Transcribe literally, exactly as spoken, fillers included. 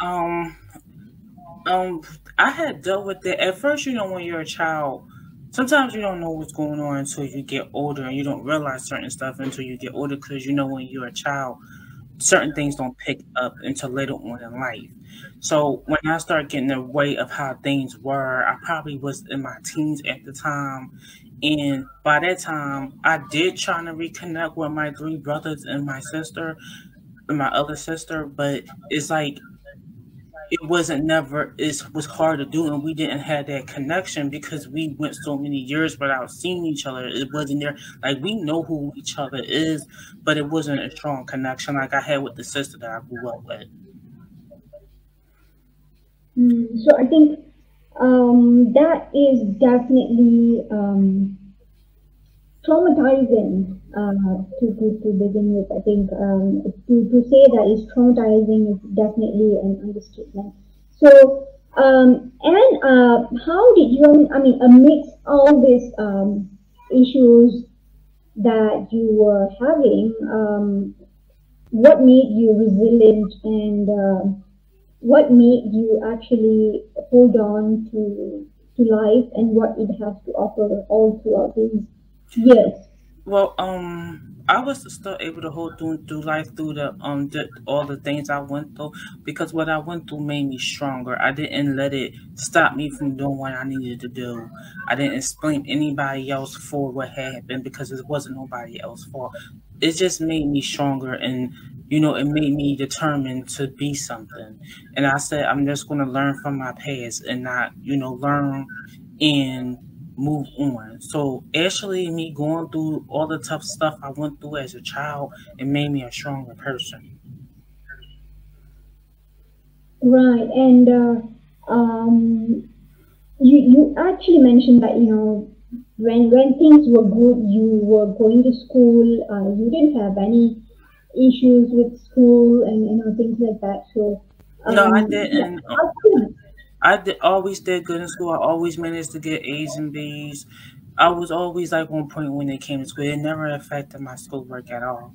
Um, um, I had dealt with it at first. You know, when you're a child, sometimes you don't know what's going on until you get older, and you don't realize certain stuff until you get older, because you know when you're a child, certain things don't pick up until later on in life. So when I started getting the way of how things were, I probably was in my teens at the time. And by that time, I did try to reconnect with my three brothers and my sister, and my other sister, but it's like it wasn't never, it was hard to do, and we didn't have that connection because we went so many years without seeing each other. It wasn't there. Like, we know who each other is, but it wasn't a strong connection like I had with the sister that I grew up with. Mm, so I think um, that is definitely um, traumatizing uh, to, to, to begin with. I think um, to, to say that is traumatizing is definitely an understatement. So, um, and uh, how did you, I mean, amidst all these um, issues that you were having, um, what made you resilient, and uh, what made you actually hold on to, to life and what it has to offer all throughout these years? Well, um, I was still able to hold through, through life through the um the, all the things I went through, because what I went through made me stronger. I didn't let it stop me from doing what I needed to do. I didn't blame anybody else for what happened, because it wasn't nobody else's fault. It just made me stronger, and you know, it made me determined to be something. And I said, I'm just going to learn from my past and not, you know, learn and move on. So actually, me going through all the tough stuff I went through as a child, it made me a stronger person. Right. And uh, um, you, you actually mentioned that, you know, when, when things were good, you were going to school, uh, you didn't have any issues with school and, you know, things like that. So um, no, I didn't. Yeah. I did, always did good in school. I always managed to get A's and B's. I was always like one point when it came to school. It never affected my schoolwork at all.